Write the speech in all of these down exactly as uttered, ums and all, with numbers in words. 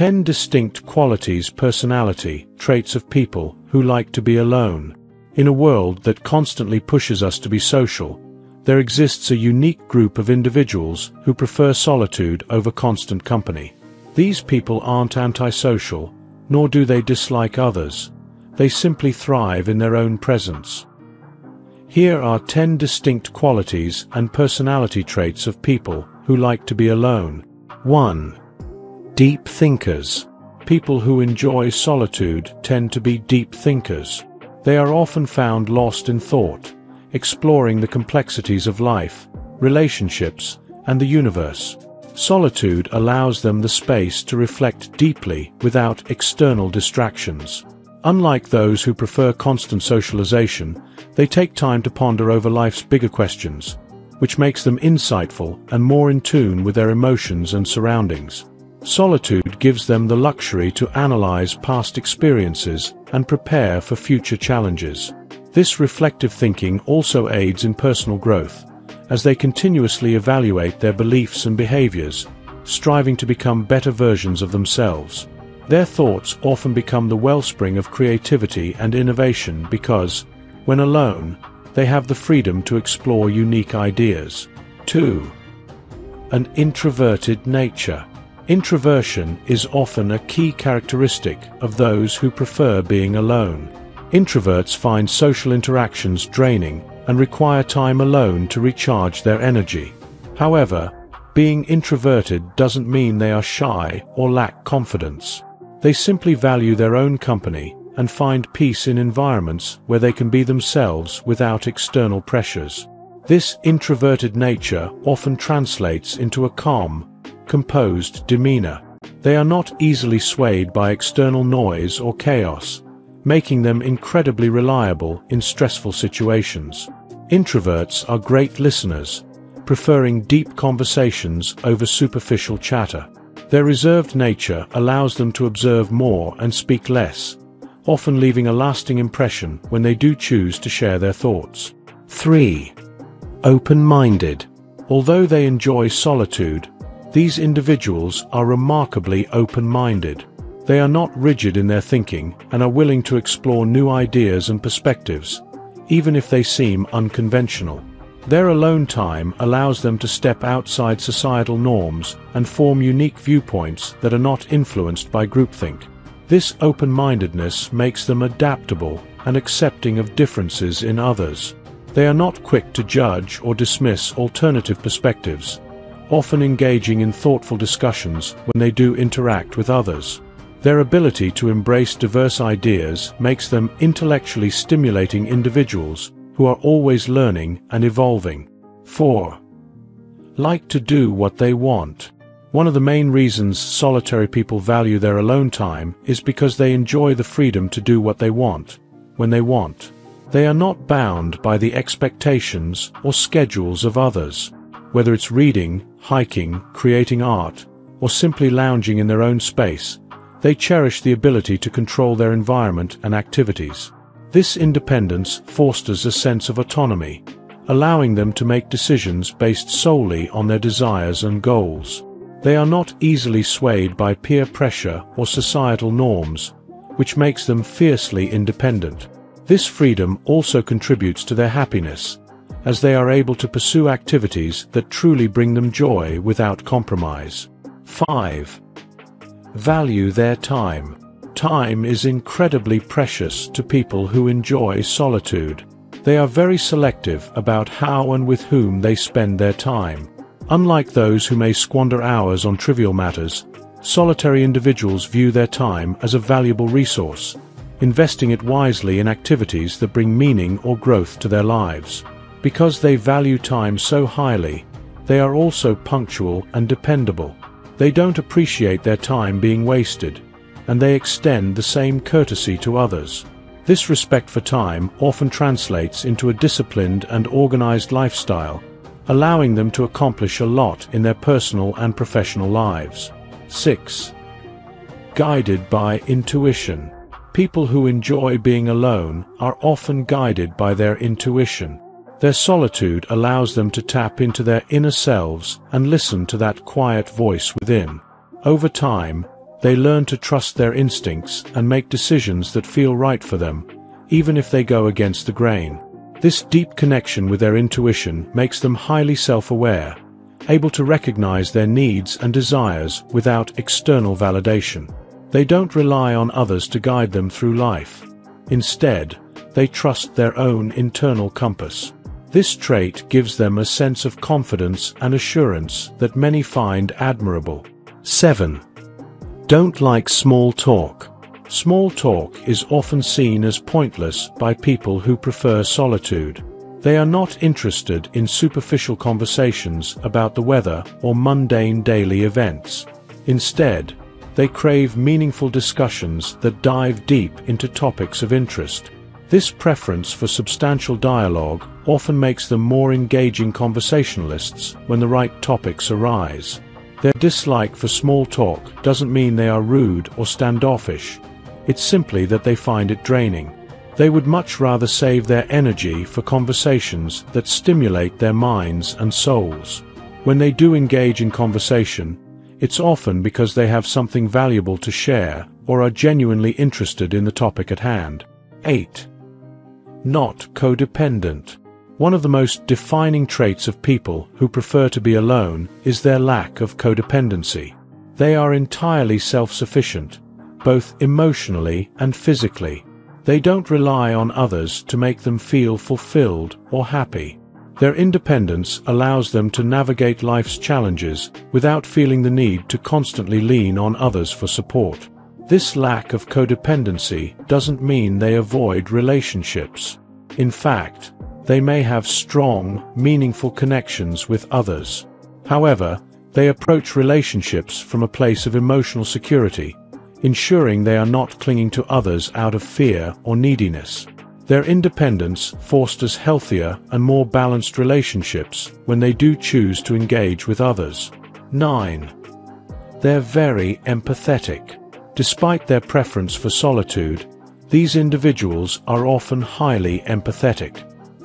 ten distinct qualities, personality, traits of people who like to be alone. In a world that constantly pushes us to be social, there exists a unique group of individuals who prefer solitude over constant company. These people aren't antisocial, nor do they dislike others. They simply thrive in their own presence. Here are ten distinct qualities and personality traits of people who like to be alone. one. Deep thinkers. People who enjoy solitude tend to be deep thinkers. They are often found lost in thought, exploring the complexities of life, relationships, and the universe. Solitude allows them the space to reflect deeply without external distractions. Unlike those who prefer constant socialization, they take time to ponder over life's bigger questions, which makes them insightful and more in tune with their emotions and surroundings. Solitude gives them the luxury to analyze past experiences and prepare for future challenges. This reflective thinking also aids in personal growth, as they continuously evaluate their beliefs and behaviors, striving to become better versions of themselves. Their thoughts often become the wellspring of creativity and innovation because, when alone, they have the freedom to explore unique ideas. two. An introverted nature. Introversion is often a key characteristic of those who prefer being alone. Introverts find social interactions draining and require time alone to recharge their energy. However, being introverted doesn't mean they are shy or lack confidence. They simply value their own company and find peace in environments where they can be themselves without external pressures. This introverted nature often translates into a calm, composed demeanor. They are not easily swayed by external noise or chaos, making them incredibly reliable in stressful situations. Introverts are great listeners, preferring deep conversations over superficial chatter. Their reserved nature allows them to observe more and speak less, often leaving a lasting impression when they do choose to share their thoughts. three. Open-minded. Although they enjoy solitude, these individuals are remarkably open-minded. They are not rigid in their thinking and are willing to explore new ideas and perspectives, even if they seem unconventional. Their alone time allows them to step outside societal norms and form unique viewpoints that are not influenced by groupthink. This open-mindedness makes them adaptable and accepting of differences in others. They are not quick to judge or dismiss alternative perspectives, often engaging in thoughtful discussions when they do interact with others. Their ability to embrace diverse ideas makes them intellectually stimulating individuals who are always learning and evolving. four. Like to do what they want. One of the main reasons solitary people value their alone time is because they enjoy the freedom to do what they want, when they want. They are not bound by the expectations or schedules of others. Whether it's reading, hiking, creating art, or simply lounging in their own space, they cherish the ability to control their environment and activities. This independence fosters a sense of autonomy, allowing them to make decisions based solely on their desires and goals. They are not easily swayed by peer pressure or societal norms, which makes them fiercely independent. This freedom also contributes to their happiness, as they are able to pursue activities that truly bring them joy without compromise. five. Value their time. Time is incredibly precious to people who enjoy solitude. They are very selective about how and with whom they spend their time. Unlike those who may squander hours on trivial matters, solitary individuals view their time as a valuable resource, investing it wisely in activities that bring meaning or growth to their lives. Because they value time so highly, they are also punctual and dependable. They don't appreciate their time being wasted, and they extend the same courtesy to others. This respect for time often translates into a disciplined and organized lifestyle, allowing them to accomplish a lot in their personal and professional lives. six. Guided by intuition. People who enjoy being alone are often guided by their intuition. Their solitude allows them to tap into their inner selves and listen to that quiet voice within. Over time, They learn to trust their instincts and make decisions that feel right for them, even if they go against the grain. This deep connection with their intuition makes them highly self-aware, able to recognize their needs and desires without external validation. They don't rely on others to guide them through life. Instead, they trust their own internal compass. This trait gives them a sense of confidence and assurance that many find admirable. seven. Don't like small talk. Small talk is often seen as pointless by people who prefer solitude. They are not interested in superficial conversations about the weather or mundane daily events. Instead, they crave meaningful discussions that dive deep into topics of interest. This preference for substantial dialogue often makes them more engaging conversationalists when the right topics arise. Their dislike for small talk doesn't mean they are rude or standoffish. It's simply that they find it draining. They would much rather save their energy for conversations that stimulate their minds and souls. When they do engage in conversation, it's often because they have something valuable to share or are genuinely interested in the topic at hand. eight. Not codependent. One of the most defining traits of people who prefer to be alone is their lack of codependency. They are entirely self-sufficient, both emotionally and physically. They don't rely on others to make them feel fulfilled or happy. Their independence allows them to navigate life's challenges without feeling the need to constantly lean on others for support. This lack of codependency doesn't mean they avoid relationships. In fact, they may have strong, meaningful connections with others. However, they approach relationships from a place of emotional security, ensuring they are not clinging to others out of fear or neediness. Their independence fosters healthier and more balanced relationships when they do choose to engage with others. nine. They're very empathetic. Despite their preference for solitude, these individuals are often highly empathetic.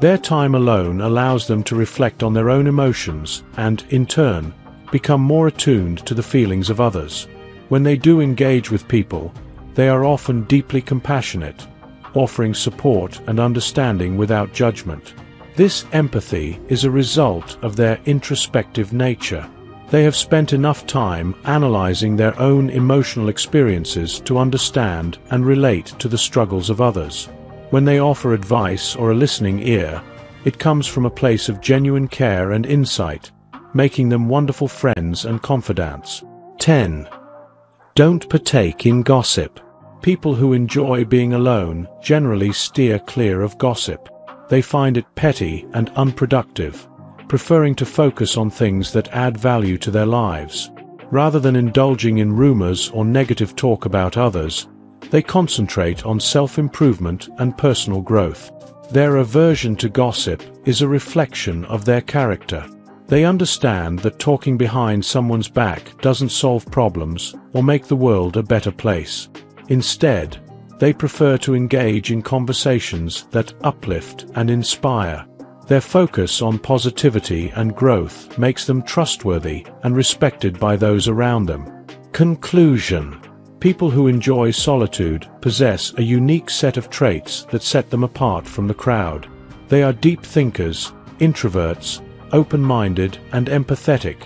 Their time alone allows them to reflect on their own emotions and, in turn, become more attuned to the feelings of others. When they do engage with people, they are often deeply compassionate, offering support and understanding without judgment. This empathy is a result of their introspective nature. They have spent enough time analyzing their own emotional experiences to understand and relate to the struggles of others. When they offer advice or a listening ear, it comes from a place of genuine care and insight, making them wonderful friends and confidants. ten. Don't partake in gossip. People who enjoy being alone generally steer clear of gossip. They find it petty and unproductive, preferring to focus on things that add value to their lives. Rather than indulging in rumors or negative talk about others, they concentrate on self-improvement and personal growth. Their aversion to gossip is a reflection of their character. They understand that talking behind someone's back doesn't solve problems or make the world a better place. Instead, they prefer to engage in conversations that uplift and inspire. Their focus on positivity and growth makes them trustworthy and respected by those around them. Conclusion. People who enjoy solitude possess a unique set of traits that set them apart from the crowd. They are deep thinkers, introverts, open-minded and empathetic,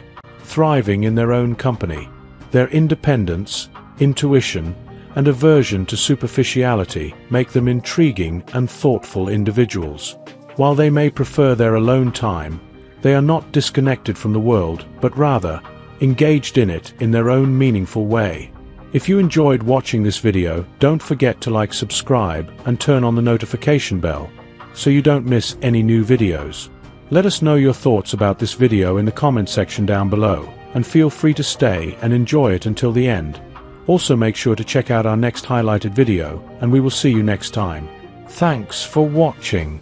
thriving in their own company. Their independence, intuition, and aversion to superficiality make them intriguing and thoughtful individuals. While they may prefer their alone time, they are not disconnected from the world, but rather engaged in it in their own meaningful way. If you enjoyed watching this video, don't forget to like, subscribe, and turn on the notification bell so you don't miss any new videos. Let us know your thoughts about this video in the comment section down below, and feel free to stay and enjoy it until the end. Also make sure to check out our next highlighted video, and we will see you next time. Thanks for watching.